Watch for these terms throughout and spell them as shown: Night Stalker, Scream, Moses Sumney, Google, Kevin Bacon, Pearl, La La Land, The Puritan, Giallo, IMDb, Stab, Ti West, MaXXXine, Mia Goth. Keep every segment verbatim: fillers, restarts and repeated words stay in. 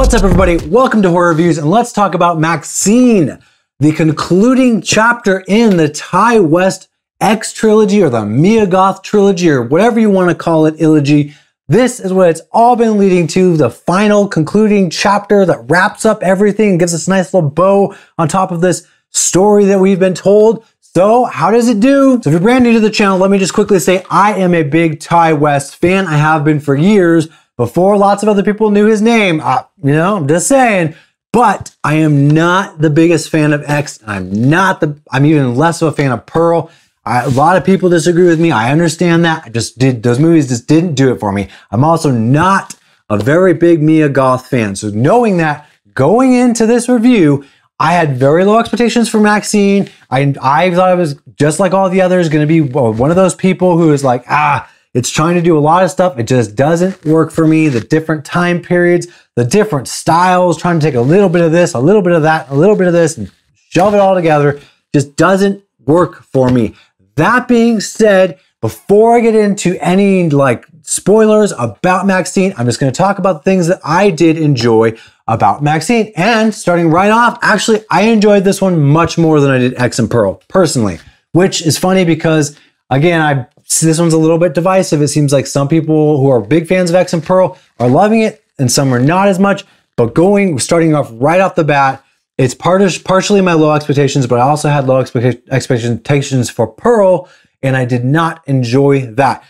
What's up, everybody? Welcome to Horror Reviews, and let's talk about MaXXXine, the concluding chapter in the Ti West X trilogy, or the Mia Goth trilogy, or whatever you want to call it, Illogy. This is what it's all been leading to, the final concluding chapter that wraps up everything and gives us a nice little bow on top of this story that we've been told. So how does it do? So if you're brand new to the channel, let me just quickly say I am a big Ti West fan. I have been for years, before lots of other people knew his name. I, you know, I'm just saying. But I am not the biggest fan of X. I'm not the, I'm even less of a fan of Pearl. I, a lot of people disagree with me. I understand that. I just did, those movies just didn't do it for me. I'm also not a very big Mia Goth fan. So knowing that, going into this review, I had very low expectations for MaXXXine. I, I thought I was, just like all the others, going to be one of those people who is like, ah, it's trying to do a lot of stuff. It just doesn't work for me. The different time periods, the different styles, trying to take a little bit of this, a little bit of that, a little bit of this, and shove it all together, just doesn't work for me. That being said, before I get into any like spoilers about MaXXXine, I'm just going to talk about things that I did enjoy about MaXXXine. And starting right off, actually, I enjoyed this one much more than I did X and Pearl, personally. Which is funny because, again, I this one's a little bit divisive. It seems like some people who are big fans of X and Pearl are loving it, and some are not as much. But going, starting off right off the bat, it's part of, partially my low expectations, but I also had low expect, expectations for Pearl, and I did not enjoy that.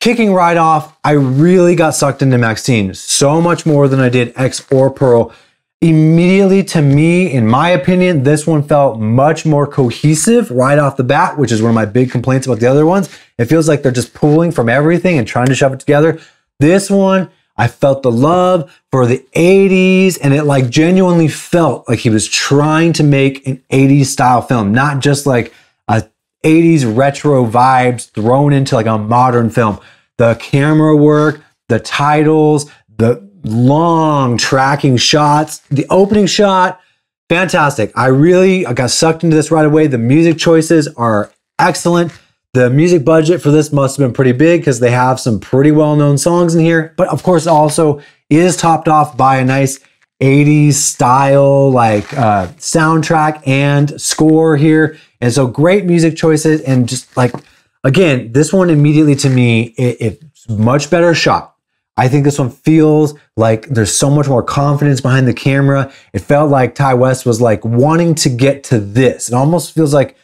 Kicking right off, I really got sucked into MaXXXine so much more than I did X or Pearl. Immediately, to me, in my opinion, this one felt much more cohesive right off the bat, which is one of my big complaints about the other ones. It feels like they're just pulling from everything and trying to shove it together. This one, I felt the love for the eighties, and it like genuinely felt like he was trying to make an eighties style film, not just like a eighties retro vibes thrown into like a modern film. The camera work, the titles, the long tracking shots, the opening shot, fantastic. I really I got sucked into this right away. The music choices are excellent. The music budget for this must have been pretty big because they have some pretty well-known songs in here. But of course, it also is topped off by a nice eighties style like uh, soundtrack and score here. And so great music choices, and just like, again, this one immediately to me, it, it's much better shot. I think this one feels like there's so much more confidence behind the camera. It felt like Ti West was like wanting to get to this. It almost feels like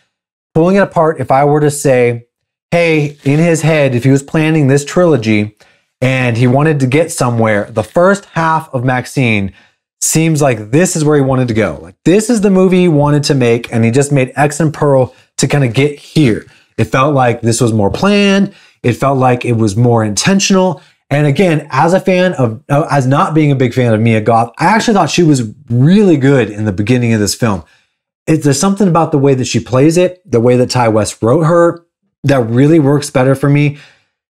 pulling it apart. If I were to say, hey, in his head, if he was planning this trilogy and he wanted to get somewhere, the first half of MaXXXine seems like this is where he wanted to go. Like, this is the movie he wanted to make, and he just made X and Pearl to kind of get here. It felt like this was more planned. It felt like it was more intentional. And again, as a fan of, as not being a big fan of Mia Goth, I actually thought she was really good in the beginning of this film. It, there's something about the way that she plays it, the way that Ti West wrote her, that really works better for me.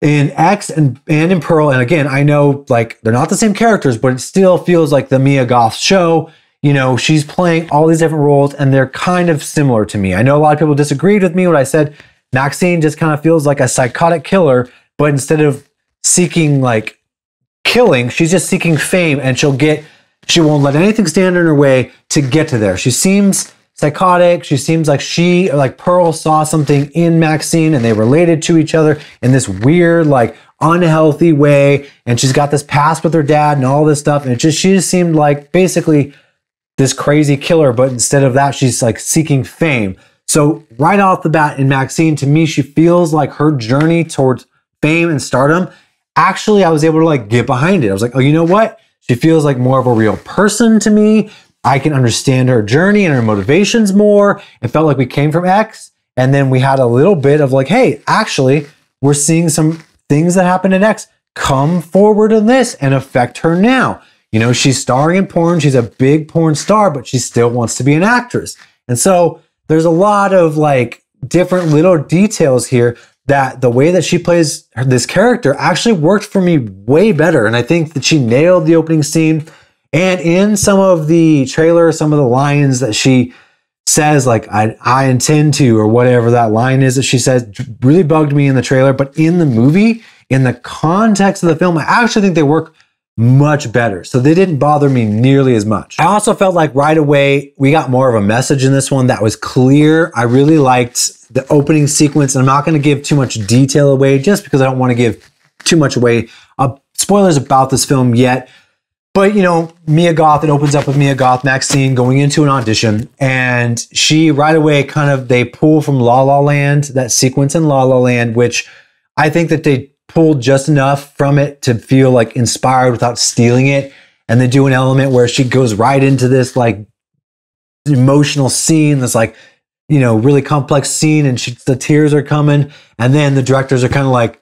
In X and, and in Pearl, and again, I know like they're not the same characters, but it still feels like the Mia Goth show. You know, she's playing all these different roles, and they're kind of similar to me. I know a lot of people disagreed with me when I said MaXXXine just kind of feels like a psychotic killer, but instead of seeking like killing, she's just seeking fame, and she'll get, she won't let anything stand in her way to get to there. She seems psychotic. She seems like she, like Pearl saw something in MaXXXine and they related to each other in this weird, like unhealthy way. And she's got this past with her dad and all this stuff. And it just, she just seemed like basically this crazy killer, but instead of that, she's like seeking fame. So right off the bat in MaXXXine, to me, she feels like her journey towards fame and stardom, actually, I was able to like get behind it. I was like, oh, you know what? She feels like more of a real person to me. I can understand her journey and her motivations more. It felt like we came from X, and then we had a little bit of like, hey, actually, we're seeing some things that happened in X come forward in this and affect her now. You know, she's starring in porn. She's a big porn star, but she still wants to be an actress. And so there's a lot of like different little details here that the way that she plays her, this character actually worked for me way better. And I think that she nailed the opening scene. And in some of the trailer, some of the lines that she says, like, I, I intend to, or whatever that line is that she says, really bugged me in the trailer. But in the movie, in the context of the film, I actually think they work much better. So they didn't bother me nearly as much. I also felt like right away, we got more of a message in this one that was clear. I really liked the opening sequence, and I'm not gonna give too much detail away just because I don't wanna give too much away. Uh, spoilers about this film yet, but you know, Mia Goth, it opens up with Mia Goth, MaXXXine, going into an audition, and she right away kind of, they pull from La La Land, that sequence in La La Land, which I think that they pulled just enough from it to feel like inspired without stealing it. And they do an element where she goes right into this like emotional scene that's like, you know, really complex scene, and she, the tears are coming. And then the directors are kind of like,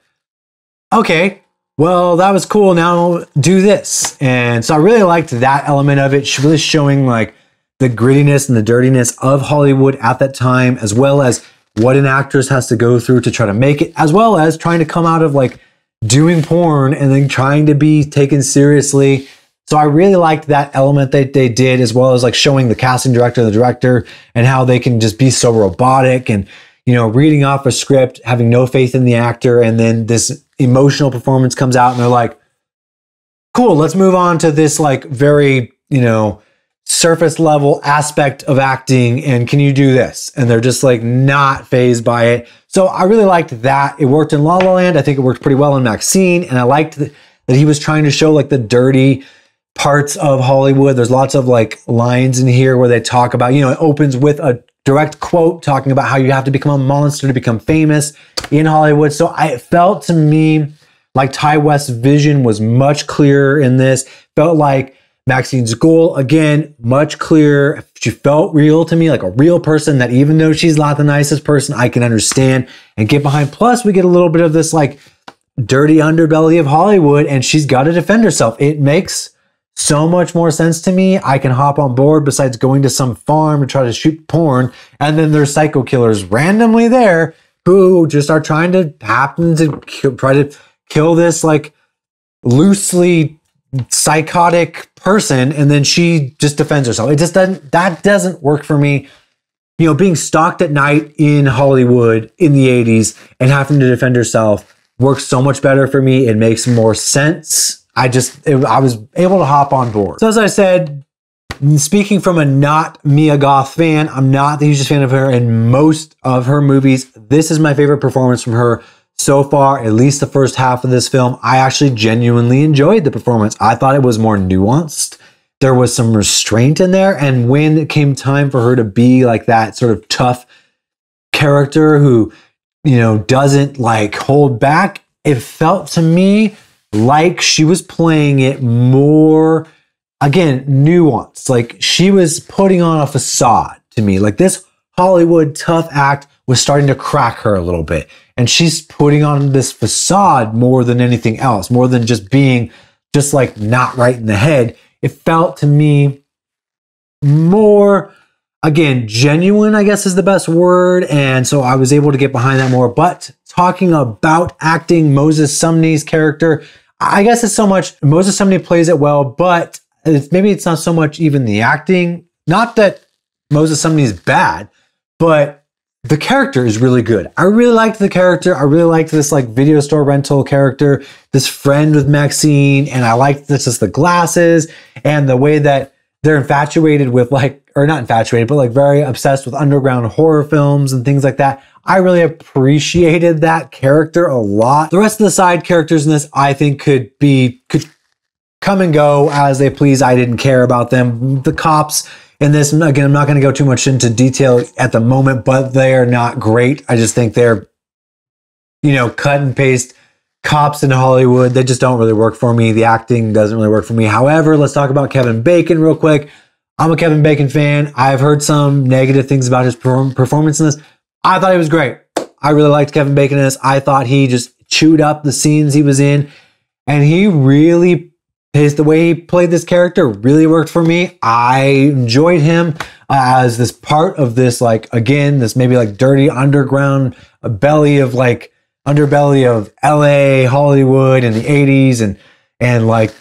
okay, well, that was cool, now do this. And so I really liked that element of it. She really showing like the grittiness and the dirtiness of Hollywood at that time, as well as what an actress has to go through to try to make it, as well as trying to come out of like doing porn and then trying to be taken seriously. So I really liked that element that they did, as well as like showing the casting director and the director and how they can just be so robotic and, you know, reading off a script, having no faith in the actor, and then this emotional performance comes out and they're like, cool, let's move on to this like very, you know, surface level aspect of acting, and can you do this? And they're just like not phased by it. So I really liked that. It worked in La La Land. I think it worked pretty well in MaXXXine, and I liked that he was trying to show like the dirty parts of Hollywood. There's lots of like lines in here where they talk about, you know, it opens with a direct quote talking about how you have to become a monster to become famous in Hollywood. So I, it felt to me like Ti West's vision was much clearer in this. Felt like MaXXXine's goal, again, much clearer. She felt real to me, like a real person that even though she's not the nicest person, I can understand and get behind. Plus, we get a little bit of this like dirty underbelly of Hollywood, and she's got to defend herself. It makes so much more sense to me. I can hop on board, besides going to some farm to try to shoot porn, and then there's psycho killers randomly there who just are trying to happen to kill, try to kill this like loosely psychotic person, and then she just defends herself. It just doesn't, that doesn't work for me. You know, being stalked at night in Hollywood in the eighties and having to defend herself works so much better for me. It makes more sense. I just, it, I was able to hop on board. So as I said, speaking from a not Mia Goth fan, I'm not the hugest fan of her in most of her movies. This is my favorite performance from her so far, at least the first half of this film. I actually genuinely enjoyed the performance. I thought it was more nuanced. There was some restraint in there. And when it came time for her to be like that sort of tough character who, you know, doesn't like hold back, it felt to me like she was playing it more, again, nuanced. Like she was putting on a facade to me. Like this Hollywood tough act was starting to crack her a little bit. And she's putting on this facade more than anything else, more than just being just like not right in the head. It felt to me more, again, genuine, I guess is the best word. And so I was able to get behind that more. But talking about acting, Moses Sumney's character, I guess it's so much, Moses Sumney plays it well, but it's, maybe it's not so much even the acting. Not that Moses Sumney is bad, but the character is really good. I really liked the character. I really liked this like video store rental character, this friend with MaXXXine, and I liked this just the glasses and the way that they're infatuated with like, or not infatuated, but like very obsessed with underground horror films and things like that. I really appreciated that character a lot. The rest of the side characters in this, I think could be, could come and go as they please. I didn't care about them. The cops, and this, again, I'm not going to go too much into detail at the moment, but they are not great. I just think they're, you know, cut and paste cops in Hollywood. They just don't really work for me. The acting doesn't really work for me. However, let's talk about Kevin Bacon real quick. I'm a Kevin Bacon fan. I've heard some negative things about his perform performance in this. I thought he was great. I really liked Kevin Bacon in this. I thought he just chewed up the scenes he was in, and he really, His, the way he played this character really worked for me. I enjoyed him as this part of this, like, again, this maybe like dirty underground belly of like underbelly of L A, Hollywood in the eighties, and, and like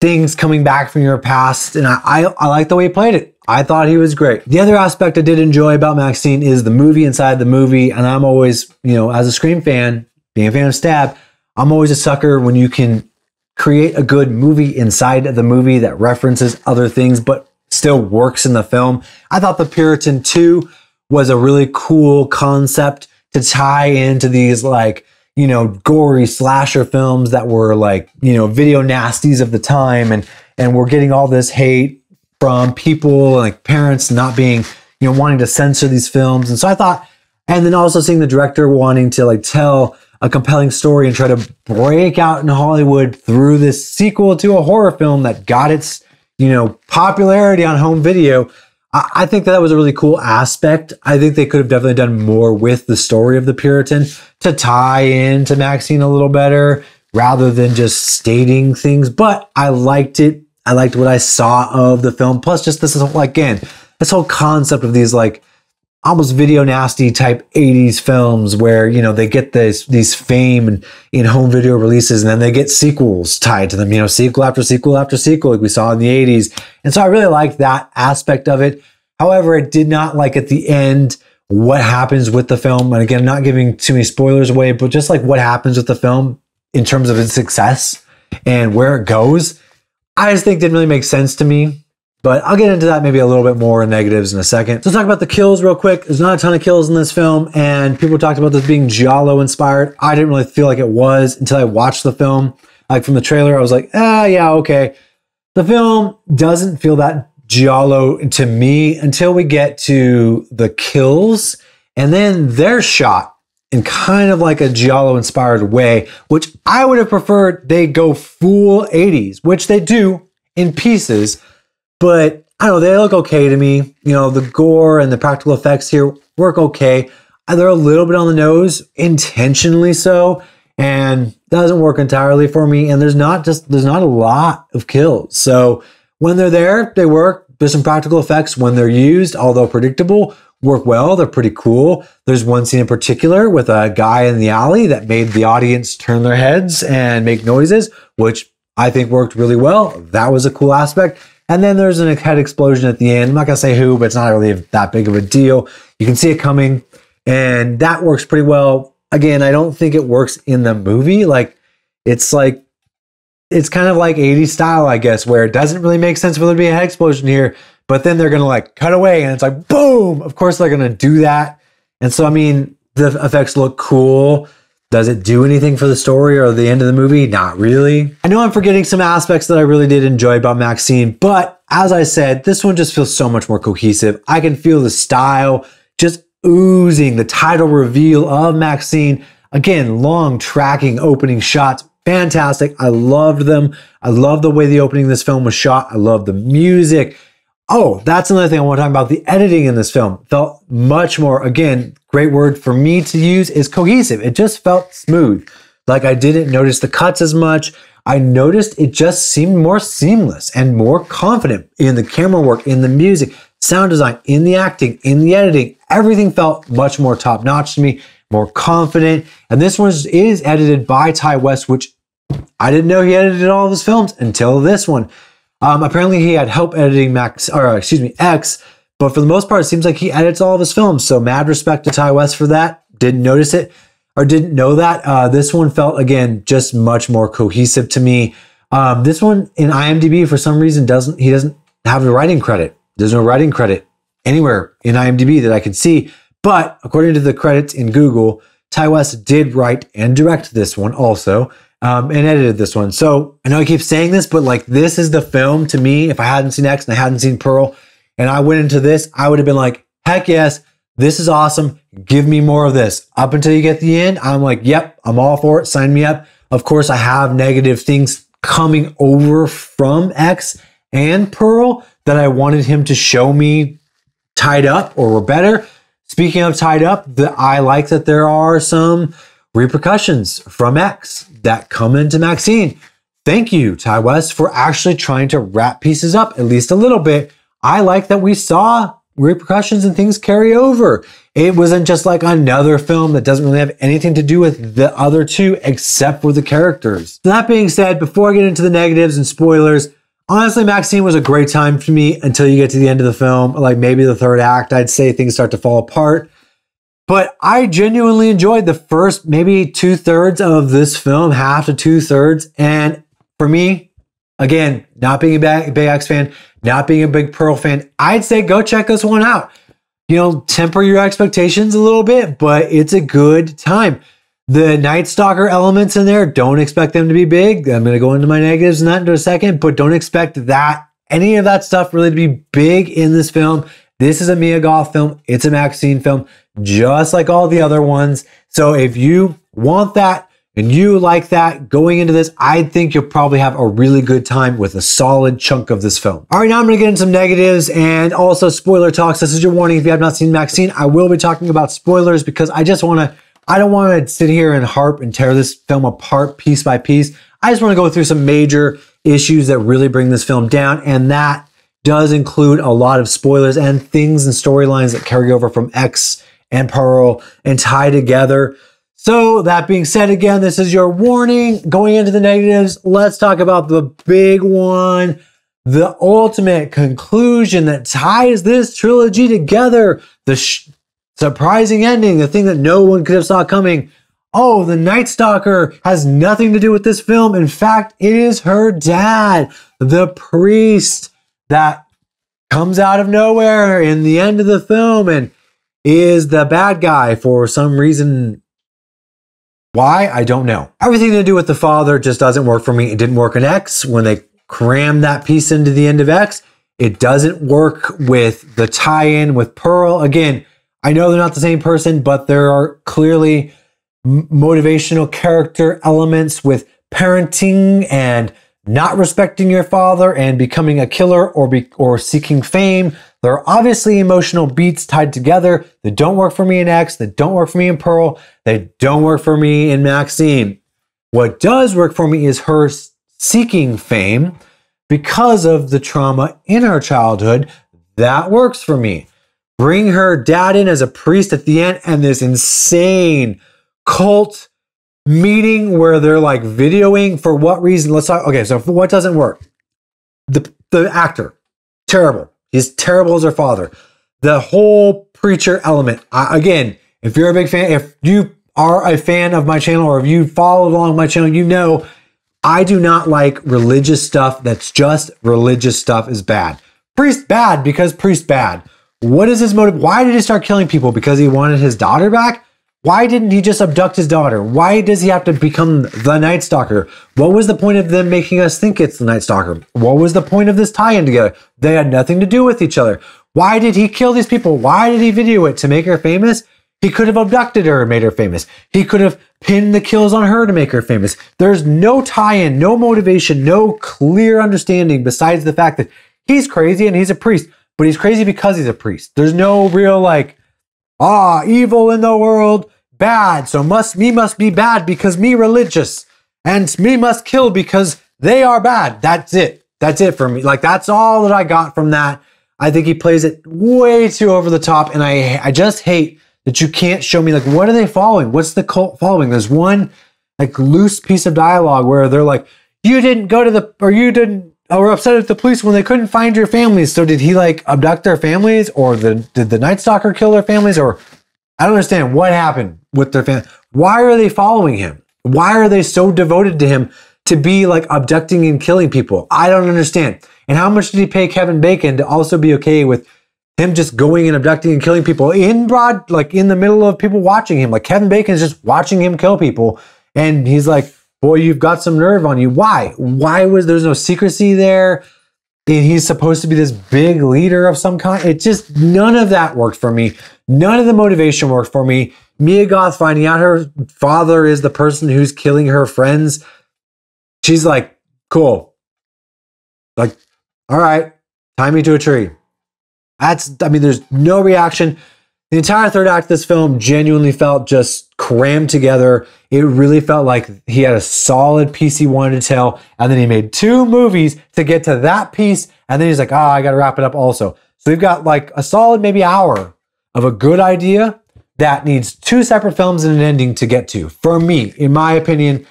things coming back from your past. And I, I, I like the way he played it. I thought he was great. The other aspect I did enjoy about MaXXXine is the movie inside the movie. And I'm always, you know, as a Scream fan, being a fan of Stab, I'm always a sucker when you can create a good movie inside of the movie that references other things but still works in the film. I thought The Puritan two was a really cool concept to tie into these, like, you know, gory slasher films that were, like, you know, video nasties of the time, and and we're getting all this hate from people, like parents not being, you know, wanting to censor these films. And so I thought, and then also seeing the director wanting to, like, tell a compelling story and try to break out in Hollywood through this sequel to a horror film that got its, you know, popularity on home video. I, I think that was a really cool aspect. I think they could have definitely done more with the story of The Puritan to tie into MaXXXine a little better rather than just stating things. But I liked it. I liked what I saw of the film. Plus just this, whole, again, this whole concept of these, like, almost video nasty type eighties films where, you know, they get this, these fame in, in home video releases, and then they get sequels tied to them, you know, sequel after sequel after sequel, like we saw in the eighties. And so I really liked that aspect of it. However, I did not like at the end what happens with the film. And again, I'm not giving too many spoilers away, but just like what happens with the film in terms of its success and where it goes, I just think didn't really make sense to me. But I'll get into that maybe a little bit more in negatives in a second. So let's talk about the kills real quick. There's not a ton of kills in this film, and people talked about this being Giallo inspired. I didn't really feel like it was until I watched the film. Like from the trailer, I was like, ah, yeah, okay. The film doesn't feel that Giallo to me until we get to the kills, and then they're shot in kind of like a Giallo inspired way, which I would have preferred they go full eighties, which they do in pieces. But I don't know, they look okay to me. You know, the gore and the practical effects here work okay. They're a little bit on the nose, intentionally so, and doesn't work entirely for me. And there's not just, there's not a lot of kills. So when they're there, they work. There's some practical effects when they're used, although predictable, work well. They're pretty cool. There's one scene in particular with a guy in the alley that made the audience turn their heads and make noises, which I think worked really well. That was a cool aspect. And then there's an head explosion at the end. I'm not going to say who, but it's not really that big of a deal. You can see it coming, and that works pretty well. Again, I don't think it works in the movie. Like, it's like, it's kind of like eighties style, I guess, where it doesn't really make sense for there to be a head explosion here, but then they're going to, like, cut away, and it's like, boom! Of course they're going to do that. And so, I mean, the effects look cool. Does it do anything for the story or the end of the movie? Not really. I know I'm forgetting some aspects that I really did enjoy about MaXXXine, but as I said, this one just feels so much more cohesive. I can feel the style just oozing, the title reveal of MaXXXine. Again, long tracking opening shots, fantastic. I loved them. I love the way the opening of this film was shot. I love the music. Oh, that's another thing I want to talk about. The editing in this film felt much more, again, great word for me to use is cohesive. It just felt smooth. Like, I didn't notice the cuts as much. I noticed it just seemed more seamless and more confident in the camera work, in the music, sound design, in the acting, in the editing. Everything felt much more top-notch to me, more confident. And this one is edited by Ti West, which I didn't know he edited all of his films until this one. Um, apparently he had help editing Max, or excuse me, X, but for the most part, it seems like he edits all of his films. So mad respect to Ti West for that. Didn't notice it or didn't know that. Uh, this one felt, again, just much more cohesive to me. Um, this one in IMDb, for some reason, doesn't, he doesn't have a writing credit. There's no writing credit anywhere in IMDb that I can see. But according to the credits in Google, Ti West did write and direct this one also. Um, and edited this one. So I know I keep saying this, but, like, this is the film to me. If I hadn't seen X and I hadn't seen Pearl and I went into this, I would have been like, heck yes, this is awesome. Give me more of this. Up until you get the end, I'm like, yep, I'm all for it. Sign me up. Of course, I have negative things coming over from X and Pearl that I wanted him to show me tied up or were better. Speaking of tied up, the, I like that there are some repercussions from X that come into MaXXXine. Thank you, Ti West, for actually trying to wrap pieces up at least a little bit. I like that we saw repercussions and things carry over. It wasn't just like another film that doesn't really have anything to do with the other two except for the characters. So that being said, before I get into the negatives and spoilers, honestly, MaXXXine was a great time for me until you get to the end of the film. Like, maybe the third act, I'd say things start to fall apart. But I genuinely enjoyed the first maybe two thirds of this film, half to two thirds. And for me, again, not being a Bayox fan, not being a big Pearl fan, I'd say go check this one out. You know, temper your expectations a little bit, but it's a good time. The Night Stalker elements in there, don't expect them to be big. I'm going to go into my negatives in that in a second, but don't expect that, any of that stuff really to be big in this film. This is a Mia Goth film. It's a MaXXXine film, just like all the other ones. So if you want that and you like that going into this, I think you'll probably have a really good time with a solid chunk of this film. All right, now I'm going to get into some negatives and also spoiler talks. This is your warning. If you have not seen MaXXXine, I will be talking about spoilers because I just want to I don't want to sit here and harp and tear this film apart piece by piece. I just want to go through some major issues that really bring this film down, and that does include a lot of spoilers and things and storylines that carry over from X and Pearl and tie together. So that being said, again, this is your warning. Going into the negatives, let's talk about the big one, the ultimate conclusion that ties this trilogy together, the sh surprising ending, the thing that no one could have saw coming. Oh, the Night Stalker has nothing to do with this film. In fact, it is her dad, the priest, that comes out of nowhere in the end of the film and is the bad guy for some reason. Why? I don't know. Everything to do with the father just doesn't work for me. It didn't work in X. When they crammed that piece into the end of X, it doesn't work with the tie-in with Pearl. Again, I know they're not the same person, but there are clearly motivational character elements with parenting and not respecting your father and becoming a killer or be, or seeking fame. There are obviously emotional beats tied together that don't work for me in X, that don't work for me in Pearl, they don't work for me in MaXXXine. What does work for me is her seeking fame because of the trauma in her childhood. That works for me. Bring her dad in as a priest at the end and this insane cult meeting where they're like videoing. For what reason? Let's talk. Okay, so what doesn't work? The, the actor, terrible. He's terrible as her father. The whole preacher element. I, again, if you're a big fan, if you are a fan of my channel or if you followed along my channel, you know I do not like religious stuff that's just religious stuff is bad. Priest bad because priest bad. What is his motive? Why did he start killing people? Because he wanted his daughter back? Why didn't he just abduct his daughter? Why does he have to become the Night Stalker? What was the point of them making us think it's the Night Stalker? What was the point of this tie-in together? They had nothing to do with each other. Why did he kill these people? Why did he video it? To make her famous? He could have abducted her and made her famous. He could have pinned the kills on her to make her famous. There's no tie-in, no motivation, no clear understanding besides the fact that he's crazy and he's a priest. But he's crazy because he's a priest. There's no real like, ah, evil in the world, bad. So must me must be bad because me religious. And me must kill because they are bad. That's it. That's it for me. Like, that's all that I got from that. I think he plays it way too over the top. And I, I just hate that you can't show me, like, what are they following? What's the cult following? There's one, like, loose piece of dialogue where they're like, you didn't go to the, or you didn't, oh, we're upset at the police when they couldn't find your families. So did he like abduct their families, or the, did the Night Stalker kill their families? Or I don't understand what happened with their family. Why are they following him? Why are they so devoted to him to be like abducting and killing people? I don't understand. And how much did he pay Kevin Bacon to also be okay with him just going and abducting and killing people in broad, like in the middle of people watching him? Like, Kevin Bacon is just watching him kill people. And he's like, boy, you've got some nerve on you. Why? Why was there's no secrecy there? He's supposed to be this big leader of some kind. It just, none of that worked for me. None of the motivation worked for me. Mia Goth finding out her father is the person who's killing her friends. She's like, cool. Like, all right, tie me to a tree. That's, I mean, there's no reaction. The entire third act of this film genuinely felt just crammed together. It really felt like he had a solid piece he wanted to tell, and then he made two movies to get to that piece, and then he's like, ah, oh, I got to wrap it up also. So we've got like a solid maybe hour of a good idea that needs two separate films and an ending to get to. For me, in my opinion,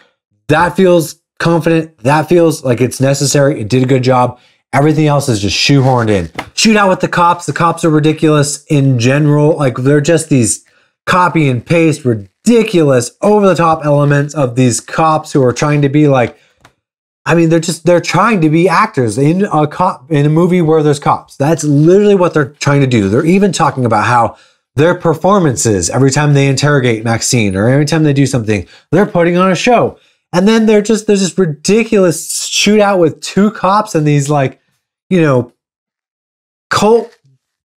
that feels confident. That feels like it's necessary. It did a good job. Everything else is just shoehorned in. Shootout with the cops. The cops are ridiculous in general. Like, they're just these copy and paste, ridiculous, over-the-top elements of these cops who are trying to be like I mean, they're just, they're trying to be actors in a cop, in a movie where there's cops. That's literally what they're trying to do. They're even talking about how their performances, every time they interrogate MaXXXine or every time they do something, they're putting on a show. And then they're just, there's this ridiculous shootout with two cops and these, like, you know, cult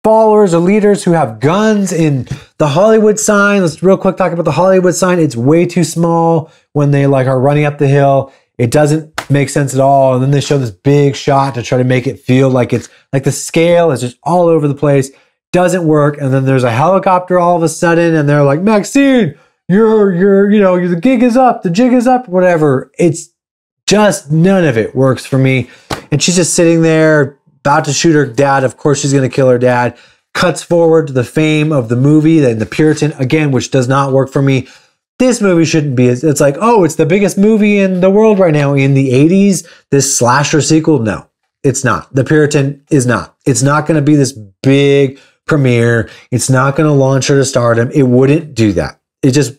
followers or leaders who have guns in the Hollywood sign. Let's real quick talk about the Hollywood sign. It's way too small when they like are running up the hill. It doesn't make sense at all. And then they show this big shot to try to make it feel like it's like the scale is just all over the place. Doesn't work. And then there's a helicopter all of a sudden and they're like, MaXXXine, you're, you're, you know, the gig is up, the jig is up, whatever. It's just, none of it works for me. And she's just sitting there about to shoot her dad. Of course, she's going to kill her dad. Cuts forward to the fame of the movie and The Puritan, again, which does not work for me. This movie shouldn't be. It's like, oh, it's the biggest movie in the world right now in the eighties. This slasher sequel. No, it's not. The Puritan is not. It's not going to be this big premiere. It's not going to launch her to stardom. It wouldn't do that. It just,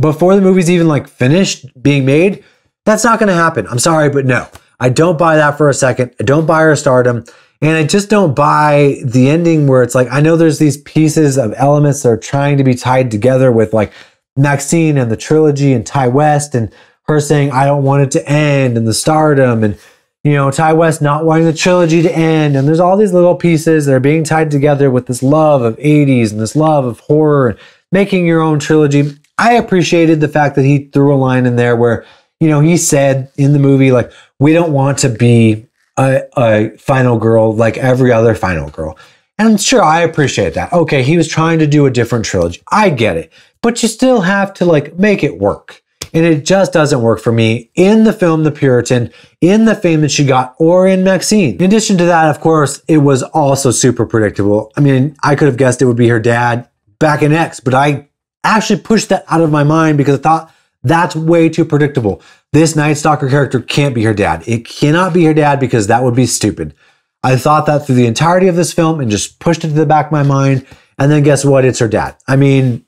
before the movie's even like finished being made, that's not going to happen. I'm sorry, but no, I don't buy that for a second. I don't buy her stardom. And I just don't buy the ending where it's like, I know there's these pieces of elements that are trying to be tied together with like MaXXXine and the trilogy and Ti West and her saying, I don't want it to end, and the stardom, and, you know, Ti West not wanting the trilogy to end. And there's all these little pieces that are being tied together with this love of eighties and this love of horror and making your own trilogy. I appreciated the fact that he threw a line in there where, you know, he said in the movie, like, we don't want to be a, a final girl like every other final girl. And sure, I appreciate that. Okay, he was trying to do a different trilogy. I get it. But you still have to, like, make it work. And it just doesn't work for me in the film The Puritan, in the fame that she got, or in MaXXXine. In addition to that, of course, it was also super predictable. I mean, I could have guessed it would be her dad back in X, but I actually pushed that out of my mind because I thought that's way too predictable. This Night Stalker character can't be her dad. It cannot be her dad because that would be stupid. I thought that through the entirety of this film and just pushed it to the back of my mind. And then guess what? It's her dad. I mean,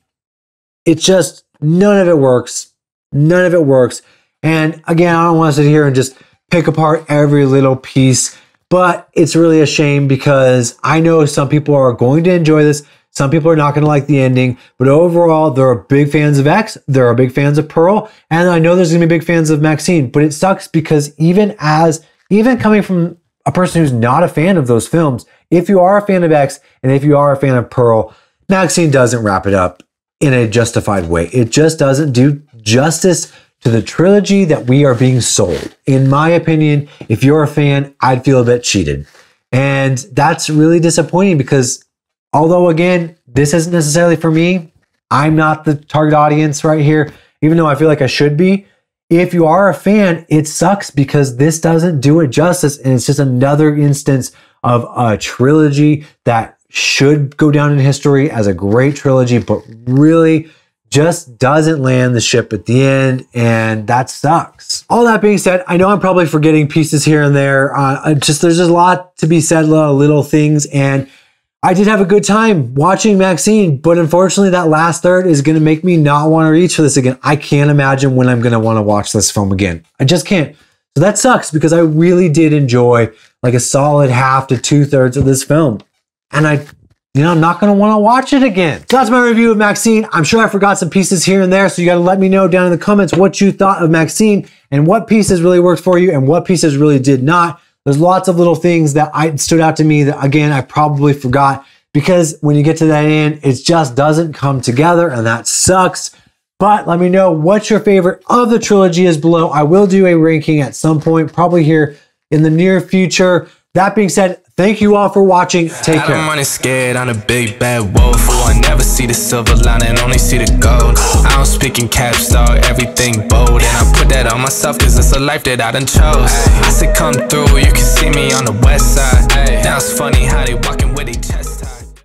it's just, none of it works. None of it works. And again, I don't want to sit here and just pick apart every little piece, but it's really a shame because I know some people are going to enjoy this. Some people are not going to like the ending, but overall, there are big fans of X, there are big fans of Pearl, and I know there's going to be big fans of MaXXXine, but it sucks because even as, even coming from a person who's not a fan of those films, if you are a fan of X and if you are a fan of Pearl, MaXXXine doesn't wrap it up in a justified way. It just doesn't do justice to the trilogy that we are being sold. In my opinion, if you're a fan, I'd feel a bit cheated. And that's really disappointing because although, again, this isn't necessarily for me, I'm not the target audience right here, even though I feel like I should be. If you are a fan, it sucks because this doesn't do it justice. And it's just another instance of a trilogy that should go down in history as a great trilogy, but really just doesn't land the ship at the end, and that sucks. All that being said, I know I'm probably forgetting pieces here and there. Uh, just there's just a lot to be said, a lot of little things, and I did have a good time watching MaXXXine, but unfortunately that last third is going to make me not want to reach for this again. I can't imagine when I'm going to want to watch this film again. I just can't. So that sucks because I really did enjoy like a solid half to two thirds of this film, and I you know, I'm not going to want to watch it again. So that's my review of MaXXXine. I'm sure I forgot some pieces here and there, so you got to let me know down in the comments what you thought of MaXXXine and what pieces really worked for you and what pieces really did not. There's lots of little things that I, stood out to me that, again, I probably forgot because when you get to that end, it just doesn't come together, and that sucks. But let me know what your favorite of the trilogy is below. I will do a ranking at some point, probably here in the near future. That being said, thank you all for watching. Take care. I don't run scared, I'm a big bad wolf. I never see the silver lining, only see the gold. I don't speak in caps, dog, everything bold. And I put that on myself, cause it's a life that I done chose. I said come through, you can see me on the west side. Now it's funny how they walking with each other.